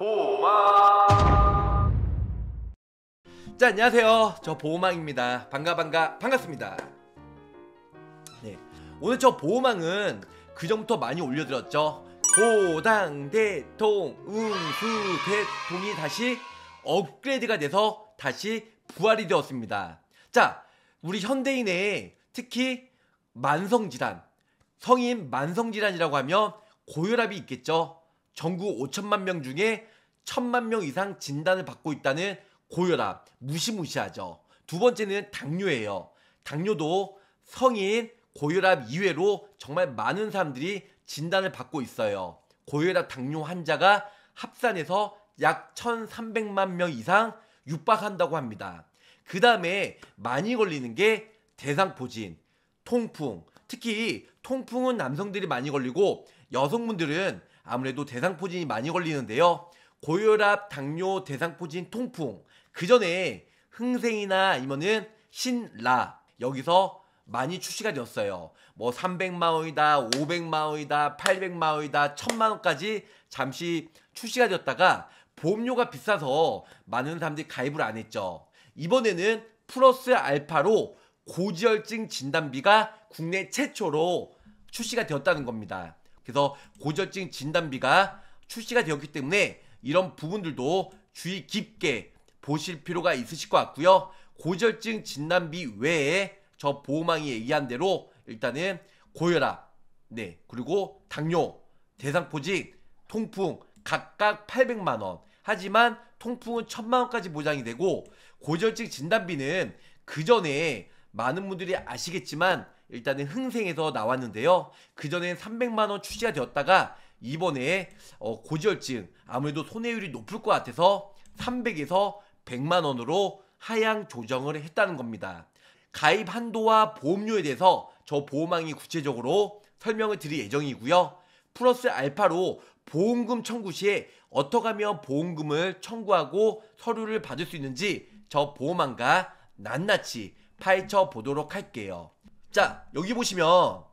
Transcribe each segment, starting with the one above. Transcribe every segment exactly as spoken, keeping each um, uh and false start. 보호망. 자, 안녕하세요. 저 보호망입니다. 반가 반가 반갑습니다. 네, 오늘 저 보호망은 그전부터 많이 올려드렸죠. 고당 대통 응수 대통이 다시 업그레이드가 돼서 다시 부활이 되었습니다. 자, 우리 현대인의 특히 만성질환, 성인 만성질환이라고 하면 고혈압이 있겠죠. 전국 오천만 명 중에 천만 명 이상 진단을 받고 있다는 고혈압, 무시무시하죠. 두 번째는 당뇨예요. 당뇨도 성인 고혈압 이외로 정말 많은 사람들이 진단을 받고 있어요. 고혈압 당뇨 환자가 합산해서 약 천삼백만 명 이상 육박한다고 합니다. 그 다음에 많이 걸리는 게 대상포진, 통풍, 특히 통풍은 남성들이 많이 걸리고 여성분들은 아무래도 대상포진이 많이 걸리는데요. 고혈압, 당뇨, 대상포진, 통풍, 그 전에 흥생이나 아니면은 신라, 여기서 많이 출시가 되었어요. 뭐 삼백만 원이다, 오백만 원이다, 팔백만 원이다, 천만 원까지 잠시 출시가 되었다가 보험료가 비싸서 많은 사람들이 가입을 안 했죠. 이번에는 플러스 알파로 고지혈증 진단비가 국내 최초로 출시가 되었다는 겁니다. 그래서 고지혈증 진단비가 출시가 되었기 때문에 이런 부분들도 주의 깊게 보실 필요가 있으실 것 같고요. 고지혈증 진단비 외에 저 보호망이 얘기한 대로 일단은 고혈압, 네, 그리고 당뇨, 대상포진, 통풍 각각 팔백만 원, 하지만 통풍은 천만 원까지 보장이 되고, 고지혈증 진단비는 그 전에 많은 분들이 아시겠지만 일단은 흥생에서 나왔는데요. 그 전에 삼백만 원 출시가 되었다가 이번에 어, 고지혈증 아무래도 손해율이 높을 것 같아서 삼백에서 백만 원으로 하향 조정을 했다는 겁니다. 가입 한도와 보험료에 대해서 저 보호망이 구체적으로 설명을 드릴 예정이고요. 플러스 알파로 보험금 청구 시에 어떻게 하면 보험금을 청구하고 서류를 받을 수 있는지 저 보호망과 낱낱이 파헤쳐 보도록 할게요. 자, 여기 보시면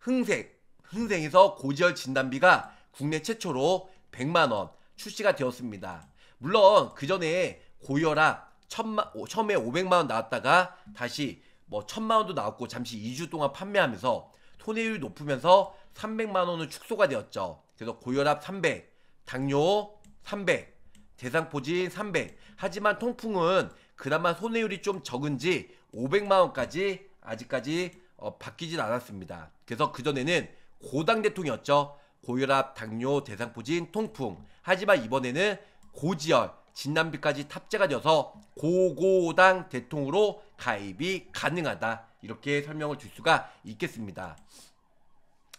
흥생, 흥생에서 고지혈 진단비가 국내 최초로 백만 원 출시가 되었습니다. 물론 그 전에 고혈압 천만, 처음에 오백만 원 나왔다가 다시 뭐 천만 원도 나왔고 잠시 이 주 동안 판매하면서 손해율이 높으면서 삼백만 원은 축소가 되었죠. 그래서 고혈압 삼백, 당뇨 삼백, 대상포진 삼백, 하지만 통풍은 그나마 손해율이 좀 적은지 오백만 원까지 아직까지 어, 바뀌진 않았습니다. 그래서 그전에는 고당 대통이었죠. 고혈압, 당뇨, 대상포진, 통풍. 하지만 이번에는 고지혈, 진단비까지 탑재가 되어서 고고당 대통으로 가입이 가능하다, 이렇게 설명을 줄 수가 있겠습니다.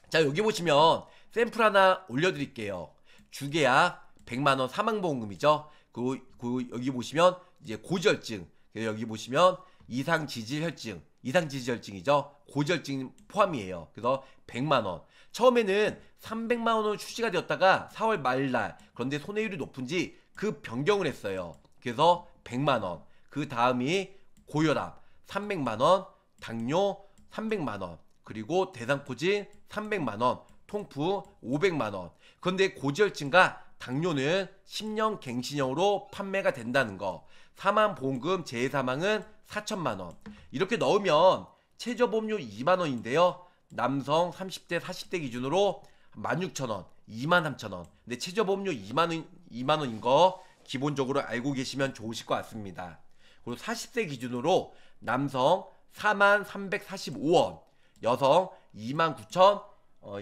자, 여기 보시면 샘플 하나 올려드릴게요. 주계약 백만 원 사망보험금이죠. 그, 그 여기 보시면 이제 고지혈증, 여기 보시면 이상지질혈증, 이상지질혈증이죠. 고지혈증 포함이에요. 그래서 백만 원. 처음에는 삼백만 원으로 출시가 되었다가 사월 말날, 그런데 손해율이 높은지 그 변경을 했어요. 그래서 백만 원. 그 다음이 고혈압 삼백만 원, 당뇨 삼백만 원, 그리고 대상포진 삼백만 원, 통풍 오백만 원. 그런데 고지혈증과 당뇨는 십 년 갱신형으로 판매가 된다는 거. 사망보험금 재해사망은 사천만 원. 이렇게 넣으면 최저보험료 이만 원인데요. 남성 삼십 대, 사십 대 기준으로 만 육천 원, 이만 삼천 원. 근데 최저보험료 이만 원, 이만 원인 거 기본적으로 알고 계시면 좋으실 것 같습니다. 그리고 사십 세 기준으로 남성 사만 삼백사십오 원, 여성 이만 구천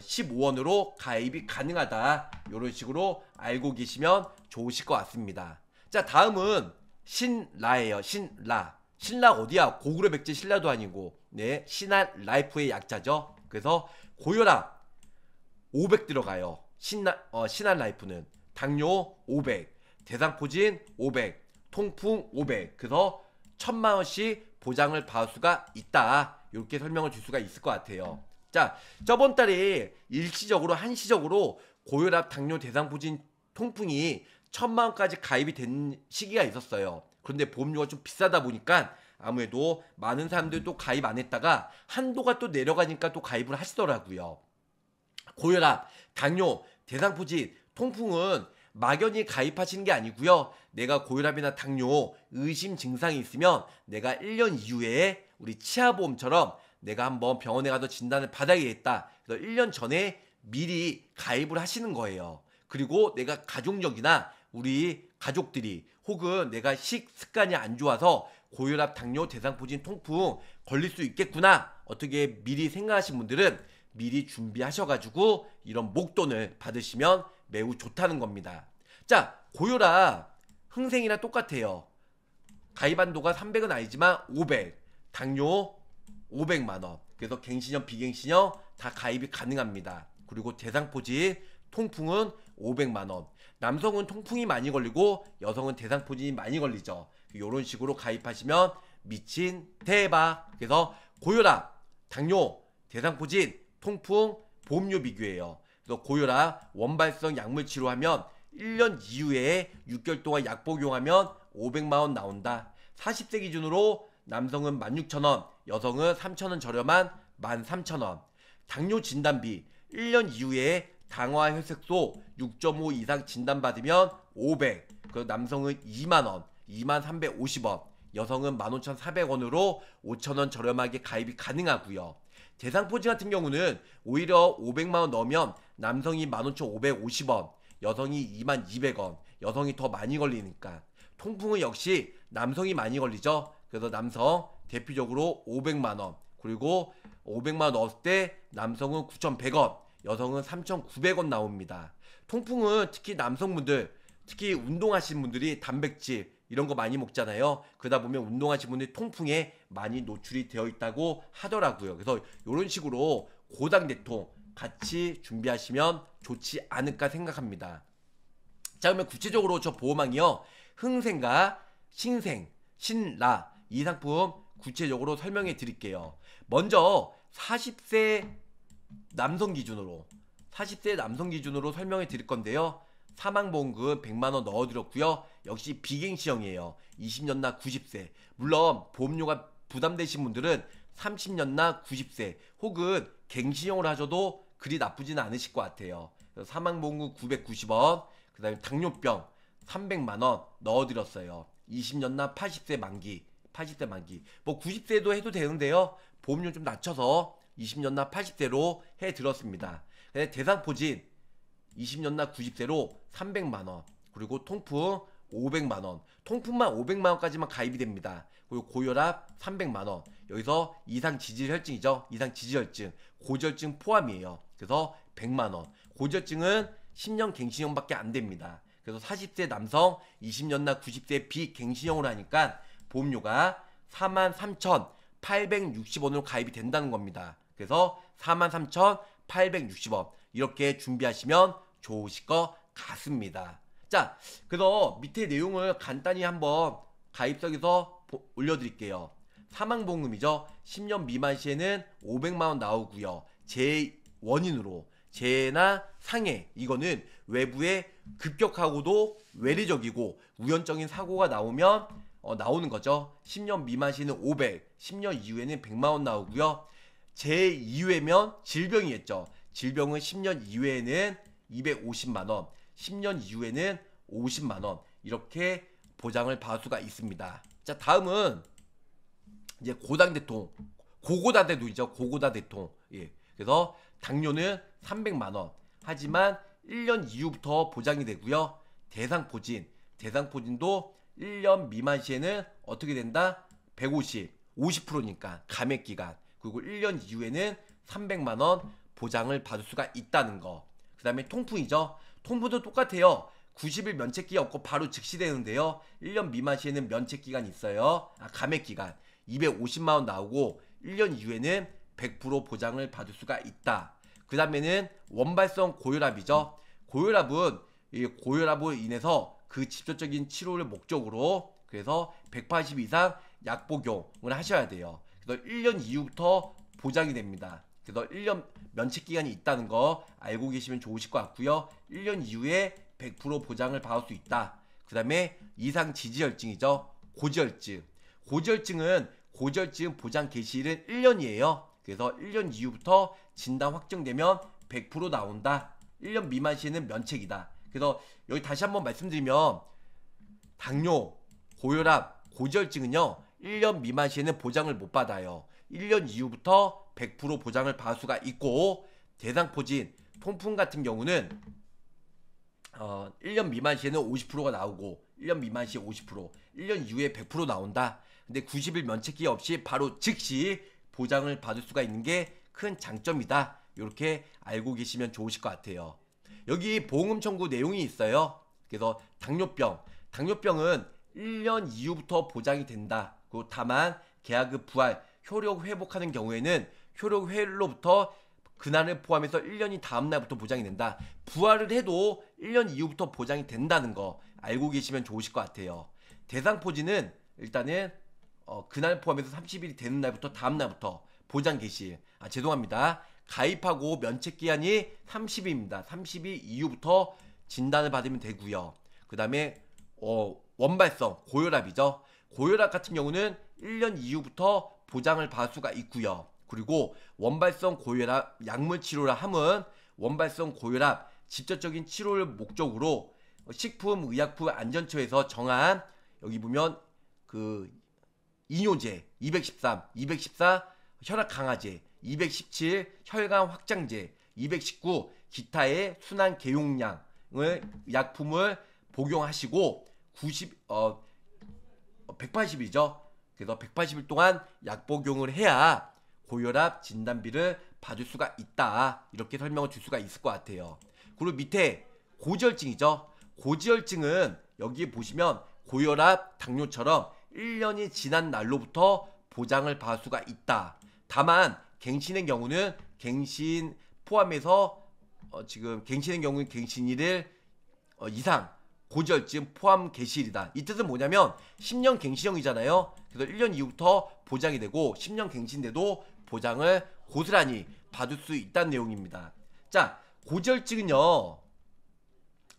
십오 원으로 가입이 가능하다, 이런 식으로 알고 계시면 좋으실 것 같습니다. 자, 다음은 신라예요. 신라. 신라 어디야? 고구려 백제 신라도 아니고, 네, 신라 라이프의 약자죠. 그래서 고혈압 오백 들어가요. 신라, 어, 신라 라이프는 당뇨 오백, 대상포진 오백, 통풍 오백. 그래서 천만 원씩 보장을 받을 수가 있다, 이렇게 설명을 줄 수가 있을 것 같아요. 자, 저번 달에 일시적으로 한시적으로 고혈압, 당뇨, 대상포진, 통풍이 천만 원까지 가입이 된 시기가 있었어요. 그런데 보험료가 좀 비싸다 보니까 아무래도 많은 사람들이 또 가입 안 했다가 한도가 또 내려가니까 또 가입을 하시더라고요. 고혈압, 당뇨, 대상포진, 통풍은 막연히 가입하시는 게 아니고요. 내가 고혈압이나 당뇨, 의심 증상이 있으면 내가 일 년 이후에 우리 치아보험처럼 내가 한번 병원에 가서 진단을 받아야겠다. 그래서 일 년 전에 미리 가입을 하시는 거예요. 그리고 내가 가족력이나 우리 가족들이 혹은 내가 식습관이 안 좋아서 고혈압, 당뇨, 대상포진, 통풍 걸릴 수 있겠구나. 어떻게 미리 생각하신 분들은 미리 준비하셔가지고 이런 목돈을 받으시면 매우 좋다는 겁니다. 자, 고혈압 흥생이랑 똑같아요. 가입한도가 삼백은 아니지만 오백, 당뇨 오백만 원. 그래서 갱신형, 비갱신형 다 가입이 가능합니다. 그리고 대상포진, 통풍은 오백만 원. 남성은 통풍이 많이 걸리고 여성은 대상포진이 많이 걸리죠. 이런 식으로 가입하시면 미친 대박. 그래서 고혈압, 당뇨, 대상포진, 통풍, 보험료 비교예요. 그래서 고혈압 원발성 약물 치료하면 일 년 이후에 육 개월 동안 약 복용하면 오백만 원 나온다. 사십 세 기준으로 남성은 만 육천 원, 여성은 삼천 원 저렴한 만 삼천 원. 당뇨 진단비 일 년 이후에 당화 혈색소 육 점 오 이상 진단받으면 오백. 그래서 남성은 이만 원, 이만 삼백오십 원, 여성은 만 오천사백 원으로 오천 원 저렴하게 가입이 가능하고요. 대상포진 같은 경우는 오히려 오백만 원 넣으면 남성이 만 오천오백오십 원, 여성이 이만 이백 원, 여성이 더 많이 걸리니까. 통풍은 역시 남성이 많이 걸리죠. 그래서 남성 대표적으로 오백만 원, 그리고 오백만 원 넣었을 때 남성은 구천백 원, 여성은 삼천구백 원 나옵니다. 통풍은 특히 남성분들, 특히 운동하신 분들이 단백질 이런 거 많이 먹잖아요. 그러다 보면 운동하시는 분들이 통풍에 많이 노출이 되어 있다고 하더라고요. 그래서 이런 식으로 고당대통 같이 준비하시면 좋지 않을까 생각합니다. 자, 그러면 구체적으로 저 보험왕이요, 흥생과 신생, 신라 이 상품 구체적으로 설명해 드릴게요. 먼저 사십 세 남성 기준으로 사십 세 남성 기준으로 설명해 드릴 건데요. 사망보험금 백만 원 넣어드렸고요. 역시 비갱신형이에요. 이십 년나 구십 세. 물론 보험료가 부담되신 분들은 삼십 년나 구십 세 혹은 갱신형을 하셔도 그리 나쁘진 않으실 것 같아요. 사망보험금 구백구십 원, 그 다음에 당뇨병 삼백만 원 넣어드렸어요. 이십 년나 팔십 세 만기, 팔십 세 만기. 뭐 구십 세도 해도 되는데요. 보험료 좀 낮춰서 이십 년나 팔십 세로 해드렸습니다. 대상포진 이십 년나 구십 세로 삼백만 원, 그리고 통풍 오백만 원. 통풍만 오백만 원까지만 가입이 됩니다. 그리고 고혈압 삼백만 원. 여기서 이상 지질혈증이죠. 이상 지질혈증, 고지혈증 포함이에요. 그래서 백만 원. 고지혈증은 십 년 갱신형밖에 안 됩니다. 그래서 사십 세 남성 이십 년나 구십 세 비갱신형으로 하니까 보험료가 사만 삼천팔백육십 원으로 가입이 된다는 겁니다. 그래서 사만 삼천팔백육십 원. 이렇게 준비하시면 좋으실 것 같습니다. 자, 그래서 밑에 내용을 간단히 한번 가입석에서 보, 올려드릴게요. 사망보험금이죠. 십 년 미만 시에는 오백만 원 나오고요. 재원인으로 재해나 상해, 이거는 외부에 급격하고도 외래적이고 우연적인 사고가 나오면 어, 나오는 거죠. 십 년 미만 시에는 오백, 십 년 이후에는 백만 원 나오고요. 재이 회면 질병이겠죠. 질병은 십 년 이외에는 이백오십만 원, 십 년 이후에는 오십만 원, 이렇게 보장을 받을 수가 있습니다. 자, 다음은 이제 고당대통, 고고다대통이죠. 고고다대통. 예. 그래서 당뇨는 삼백만 원. 하지만 일 년 이후부터 보장이 되고요. 대상포진, 대상포진도 일 년 미만 시에는 어떻게 된다? 백오십, 오십 퍼센트니까 감액기간. 그리고 일 년 이후에는 삼백만 원 보장을 받을 수가 있다는 거. 그 다음에 통풍이죠. 통풍도 똑같아요. 구십 일 면책기간 없고 바로 즉시 되는데요. 일 년 미만 시에는 면책기간이 있어요. 아, 감액기간 이백오십만 원 나오고 일 년 이후에는 백 퍼센트 보장을 받을 수가 있다. 그 다음에는 원발성 고혈압이죠. 고혈압은 이 고혈압으로 인해서 그 직접적인 치료를 목적으로, 그래서 백팔십 이상 약 복용을 하셔야 돼요. 그래서 일 년 이후부터 보장이 됩니다. 그래서 일 년 면책기간이 있다는 거 알고 계시면 좋으실 것 같고요. 일 년 이후에 백 퍼센트 보장을 받을 수 있다. 그 다음에 이상 지질혈증이죠. 고지혈증. 고지혈증은 고지혈증 보장 개시일은 일 년이에요. 그래서 일 년 이후부터 진단 확정되면 백 퍼센트 나온다. 일 년 미만 시에는 면책이다. 그래서 여기 다시 한번 말씀드리면 당뇨, 고혈압, 고지혈증은요 일 년 미만 시에는 보장을 못 받아요. 일 년 이후부터 백 퍼센트 보장을 받을 수가 있고, 대상포진, 통풍 같은 경우는 어, 일 년 미만 시에는 오십 퍼센트가 나오고 일 년 미만 시에 오십 퍼센트, 일 년 이후에 백 퍼센트 나온다. 근데 구십 일 면책기 없이 바로 즉시 보장을 받을 수가 있는 게 큰 장점이다. 이렇게 알고 계시면 좋으실 것 같아요. 여기 보험금 청구 내용이 있어요. 그래서 당뇨병, 당뇨병은 일 년 이후부터 보장이 된다. 그리고 다만 계약의 부활, 효력 회복하는 경우에는 효력 회로부터 그날을 포함해서 일 년이 다음날부터 보장이 된다. 부활을 해도 일 년 이후부터 보장이 된다는 거 알고 계시면 좋으실 것 같아요. 대상포진은 일단은 어, 그날 포함해서 삼십 일이 되는 날부터 다음날부터 보장 개시. 아 죄송합니다. 가입하고 면책기한이 삼십 일입니다. 삼십 일 이후부터 진단을 받으면 되고요. 그 다음에 어, 원발성, 고혈압이죠. 고혈압 같은 경우는 일 년 이후부터 보장을 받을 수가 있고요. 그리고 원발성 고혈압 약물 치료라 함은 원발성 고혈압 직접적인 치료를 목적으로 식품 의약품 안전처에서 정한 여기 보면 그 이뇨제 이백십삼, 이백십사 혈압 강화제, 이백십칠 혈관 확장제, 이백십구 기타의 순환 계용량을 약품을 복용하시고 구십 어 백팔십 일이죠. 그래서 백팔십 일 동안 약 복용을 해야 고혈압 진단비를 받을 수가 있다. 이렇게 설명을 줄 수가 있을 것 같아요. 그리고 밑에 고지혈증이죠. 고지혈증은 여기 보시면 고혈압, 당뇨처럼 일 년이 지난 날로부터 보장을 받을 수가 있다. 다만 갱신의 경우는 갱신 포함해서 어 지금 갱신의 경우는 갱신일일 어 이상 고지혈증 포함 개시일이다. 이 뜻은 뭐냐면 십 년 갱신형이잖아요. 그래서 일 년 이후부터 보장이 되고 십 년 갱신돼도 보장을 고스란히 받을 수 있다는 내용입니다. 자, 고지혈증은요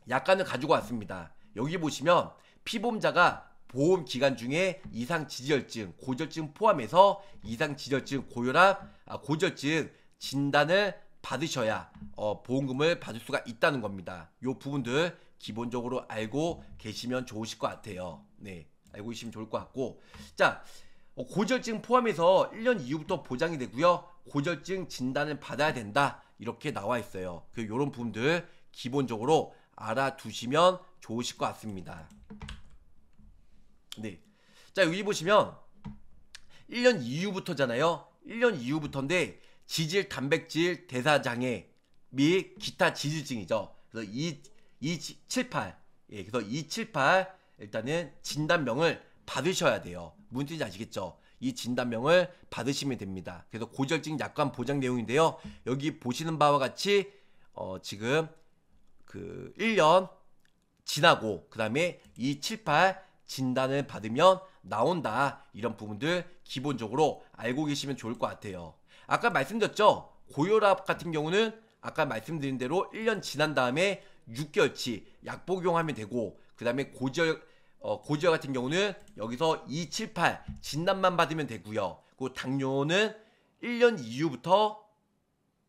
약관을 가지고 왔습니다. 여기 보시면 피보험자가 보험 기간 중에 이상 지지혈증, 고지혈증 포함해서 이상 지지혈증, 고혈압, 아, 고지혈증 진단을 받으셔야 어, 보험금을 받을 수가 있다는 겁니다. 요 부분들 기본적으로 알고 계시면 좋으실 것 같아요. 네, 알고 계시면 좋을 것 같고, 자 고지혈증 포함해서 일 년 이후부터 보장이 되고요. 고지혈증 진단을 받아야 된다. 이렇게 나와 있어요. 그 요런 부분들 기본적으로 알아두시면 좋으실 것 같습니다. 네, 자 여기 보시면 일 년 이후부터잖아요. 일 년 이후부터인데 지질 단백질 대사장애 및 기타 지질증이죠. 그래서 이 칠팔, 예, 그래서 이 칠팔 일단은 진단명을 받으셔야 돼요. 무슨 뜻인지 아시겠죠? 이 진단명을 받으시면 됩니다. 그래서 고지혈증 약관 보장 내용인데요. 여기 보시는 바와 같이 어, 지금 그 일 년 지나고 그 다음에 이 칠팔 진단을 받으면 나온다. 이런 부분들 기본적으로 알고 계시면 좋을 것 같아요. 아까 말씀드렸죠? 고혈압 같은 경우는 아까 말씀드린 대로 일 년 지난 다음에 육 개월치 약 복용하면 되고, 그 다음에 고지혈 어, 고지혈 같은 경우는 여기서 이 칠팔 진단만 받으면 되고요. 그 당뇨는 일 년 이후부터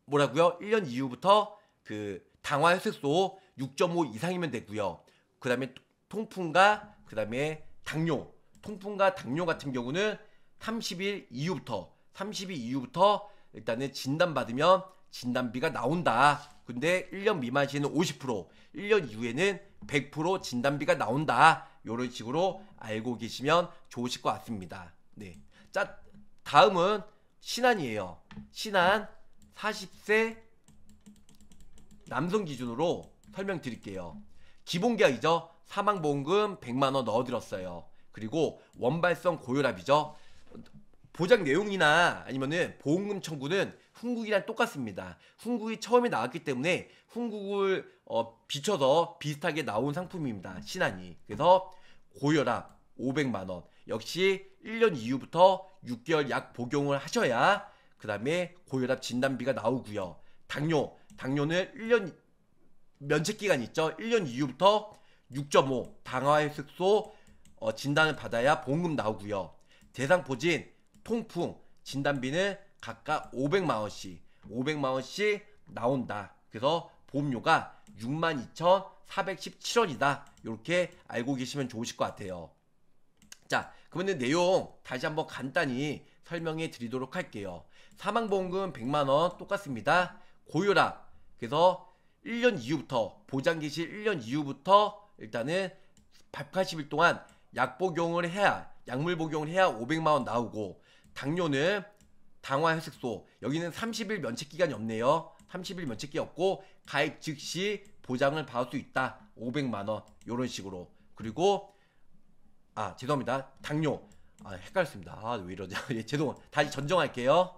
뭐라고요? 일 년 이후부터 그 당화혈색소 육 점 오 이상이면 되고요. 그 다음에 통풍과 그 다음에 당뇨, 통풍과 당뇨 같은 경우는 삼십 일 이후부터, 삼십 일 이후부터 일단은 진단받으면 진단비가 나온다. 근데 일 년 미만 시에는 오십 퍼센트, 일 년 이후에는 백 퍼센트 진단비가 나온다. 요런 식으로 알고 계시면 좋으실 것 같습니다. 네. 자, 다음은 신안이에요. 신안 사십 세 남성 기준으로 설명드릴게요. 기본계약이죠. 사망보험금 백만 원 넣어드렸어요. 그리고 원발성 고혈압이죠. 보장 내용이나 아니면은 보험금 청구는 훈국이랑 똑같습니다. 훈국이 처음에 나왔기 때문에 훈국을 어, 비춰서 비슷하게 나온 상품입니다. 신안이. 그래서 고혈압 오백만 원 역시 일 년 이후부터 육 개월 약 복용을 하셔야 그 다음에 고혈압 진단비가 나오고요. 당뇨, 당뇨는 일 년 면책기간이 있죠. 일 년 이후부터 육 점 오 당화혈색소 어, 진단을 받아야 보험금 나오고요. 대상포진, 통풍, 진단비는 각각 오백만 원씩 오백만 원씩 나온다. 그래서 보험료가 육만 이천 사백십칠 원이다. 이렇게 알고 계시면 좋으실 것 같아요. 자, 그러면 내용 다시 한번 간단히 설명해 드리도록 할게요. 사망보험금 백만 원 똑같습니다. 고혈압, 그래서 일 년 이후부터, 보장 개시 일 년 이후부터 일단은 백팔십 일 동안 약 복용을 해야, 약물 복용을 해야 오백만 원 나오고, 당뇨는 당화혈색소, 여기는 삼십 일 면책기간이 없네요. 삼십 일 면책기 없고 가입 즉시 보장을 받을 수 있다. 오백만 원 요런 식으로. 그리고 아 죄송합니다. 당뇨 아 헷갈렸습니다. 아 왜 이러냐. 예, 죄송합니다. 다시 전정할게요.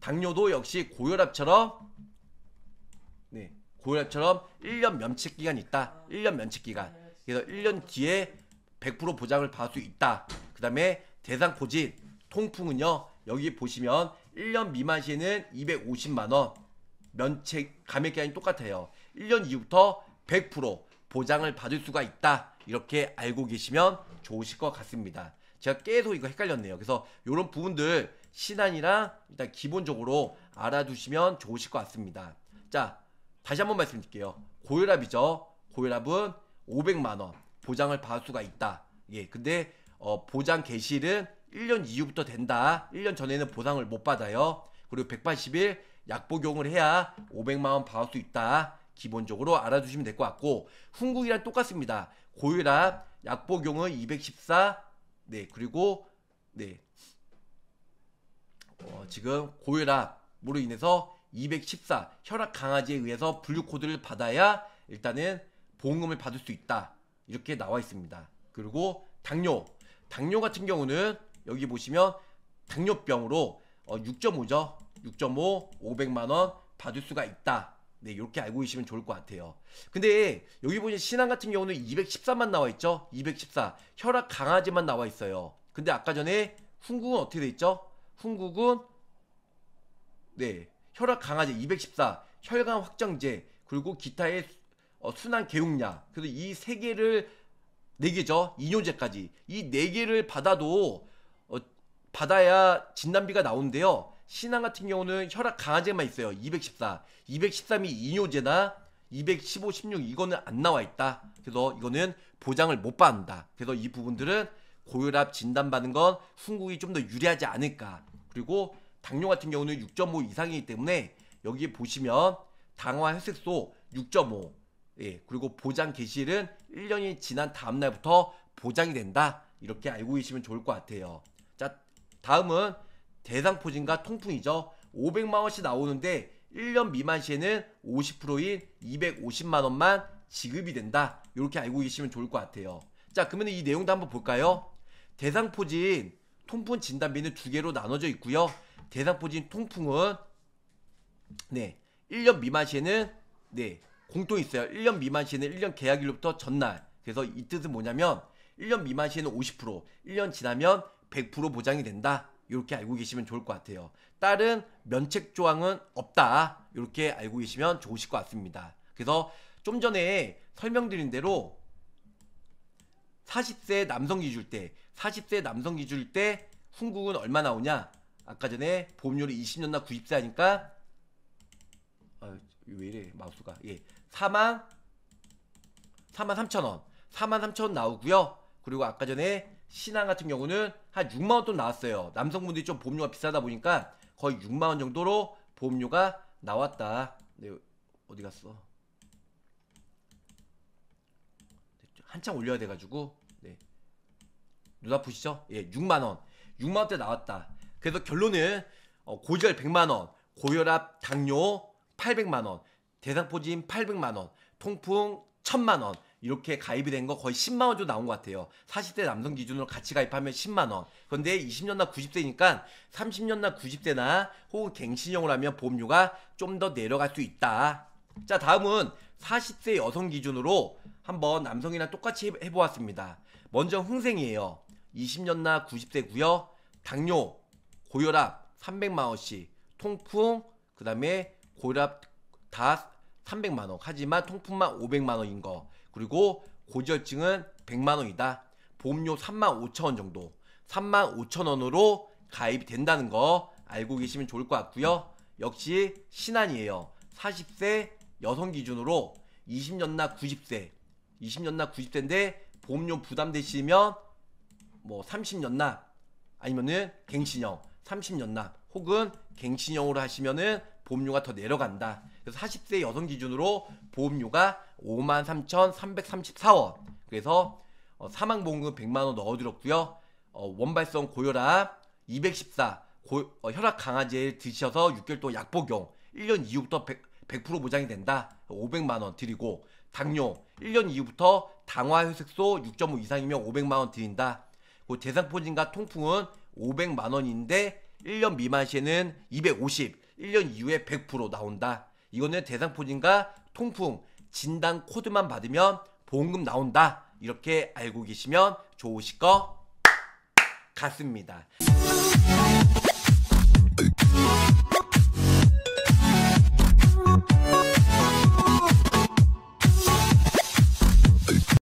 당뇨도 역시 고혈압처럼 네 고혈압처럼 일 년 면책기간이 있다. 일 년 면책기간. 그래서 일 년 뒤에 백 퍼센트 보장을 받을 수 있다. 그 다음에 대상포진, 통풍은요. 여기 보시면 일 년 미만 시에는 이백오십만 원. 면책 감액기간이 똑같아요. 일 년 이후부터 백 퍼센트 보장을 받을 수가 있다. 이렇게 알고 계시면 좋으실 것 같습니다. 제가 계속 이거 헷갈렸네요. 그래서 이런 부분들 신안이랑 일단 기본적으로 알아두시면 좋으실 것 같습니다. 자, 다시 한번 말씀드릴게요. 고혈압이죠. 고혈압은 오백만 원 보장을 받을 수가 있다. 예, 근데 어, 보장 개시일은 일 년 이후부터 된다. 일 년 전에는 보상을 못 받아요. 그리고 백팔십 일 약 복용을 해야 오백만 원 받을 수 있다. 기본적으로 알아두시면 될 것 같고, 훈국이랑 똑같습니다. 고혈압, 약 복용은 이백십사, 네, 그리고, 네, 어, 지금 고혈압으로 인해서 이백십사, 혈압 강화제에 의해서 분류코드를 받아야 일단은 보험금을 받을 수 있다. 이렇게 나와 있습니다. 그리고 당뇨, 당뇨 같은 경우는 여기 보시면 당뇨병으로 어, 육 점 오죠. 육 점 오, 오백만 원 받을 수가 있다. 네, 이렇게 알고 계시면 좋을 것 같아요. 근데 여기 보시면 신안 같은 경우는 이백십사만 나와 있죠. 이백십사 혈압 강화제만 나와 있어요. 근데 아까 전에 훈국은 어떻게 돼 있죠? 훈국은 네 혈압 강화제 이백십사, 혈관 확정제, 그리고 기타의 어, 순환 개용약. 그래서 이 세 개를 네 개죠. 이뇨제까지 이 네 개를 받아도 어, 받아야 진단비가 나오는데요. 신안 같은 경우는 혈압 강화제만 있어요. 이백십사, 이백십삼이 이뇨제나 이백십오, 십육 이거는 안 나와 있다. 그래서 이거는 보장을 못 받는다. 그래서 이 부분들은 고혈압 진단받는 건 훈국이 좀 더 유리하지 않을까. 그리고 당뇨 같은 경우는 육 점 오 이상이기 때문에 여기 보시면 당화혈색소 육 점 오, 예, 그리고 보장 개시일은 일 년이 지난 다음날부터 보장이 된다. 이렇게 알고 계시면 좋을 것 같아요. 자, 다음은 대상포진과 통풍이죠. 오백만 원씩 나오는데 일 년 미만 시에는 오십 퍼센트인 이백오십만 원만 지급이 된다. 이렇게 알고 계시면 좋을 것 같아요. 자, 그러면 이 내용도 한번 볼까요? 대상포진, 통풍 진단비는 두 개로 나눠져 있고요. 대상포진, 통풍은 네, 일 년 미만 시에는 네, 공통이 있어요. 일 년 미만 시에는 일 년 계약일로부터 전날. 그래서 이 뜻은 뭐냐면 일 년 미만 시에는 오십 퍼센트, 일 년 지나면 백 퍼센트 보장이 된다. 이렇게 알고 계시면 좋을 것 같아요. 다른 면책 조항은 없다. 이렇게 알고 계시면 좋으실 것 같습니다. 그래서 좀 전에 설명드린 대로 사십 세 남성 기준일 때, 사십 세 남성 기준일 때 훈국은 얼마 나오냐? 아까 전에 보험료율이 이십 년나 구십 세 하니까 아, 왜 이래 마우스가. 예, 사만 삼천 원, 사만 삼천 원 나오고요. 그리고 아까 전에 신안 같은 경우는 한 육만 원 또 나왔어요. 남성분들이 좀 보험료가 비싸다 보니까 거의 육만 원 정도로 보험료가 나왔다. 네, 어디 갔어? 한참 올려야 돼가지고 네. 눈 아프시죠? 예, 육만 원, 육만 원대 나왔다. 그래서 결론은 고지혈 백만 원, 고혈압, 당뇨 팔백만 원, 대상포진 팔백만 원, 통풍 천만 원, 이렇게 가입이 된 거 거의 십만 원 정도 나온 것 같아요. 사십 대 남성 기준으로 같이 가입하면 십만 원. 그런데 이십 년나 구십 세니까 삼십 년나 구십 세나 혹은 갱신형으로 하면 보험료가 좀 더 내려갈 수 있다. 자, 다음은 사십 세 여성 기준으로 한번 남성이랑 똑같이 해보았습니다. 먼저 흥생이에요. 이십 년나 구십 세고요. 당뇨, 고혈압 삼백만 원씩, 통풍, 그 다음에 고혈압 다 삼백만 원. 하지만 통풍만 오백만 원인 거. 그리고 고지혈증은 백만 원이다. 보험료 삼만 오천 원 정도, 삼만 오천 원으로 가입이 된다는 거 알고 계시면 좋을 것 같고요. 역시 신안이에요. 사십 세 여성 기준으로 이십 년나 구십 세, 이십 년나 구십 대인데 보험료 부담되시면 뭐 삼십 년나 아니면은 갱신형 삼십 년나 혹은 갱신형으로 하시면은 보험료가 더 내려간다. 그래서 사십 세 여성 기준으로 보험료가 오만 삼천 삼백삼십사 원. 그래서 어, 사망보험금 백만 원 넣어드렸고요. 어, 원발성 고혈압 이백십사, 고, 어, 혈압 강화제를 드셔서 육 개월 동안 약 복용, 일 년 이후부터 백 퍼센트 보장이 된다. 오백만 원 드리고, 당뇨 일 년 이후부터 당화혈색소 육 점 오 이상이면 오백만 원 드린다. 그 대상포진과 통풍은 오백만 원인데 일 년 미만 시에는 이백오십, 일 년 이후에 백 퍼센트 나온다. 이거는 대상포진과 통풍 진단 코드만 받으면 보험금 나온다. 이렇게 알고 계시면 좋으실 것 같습니다.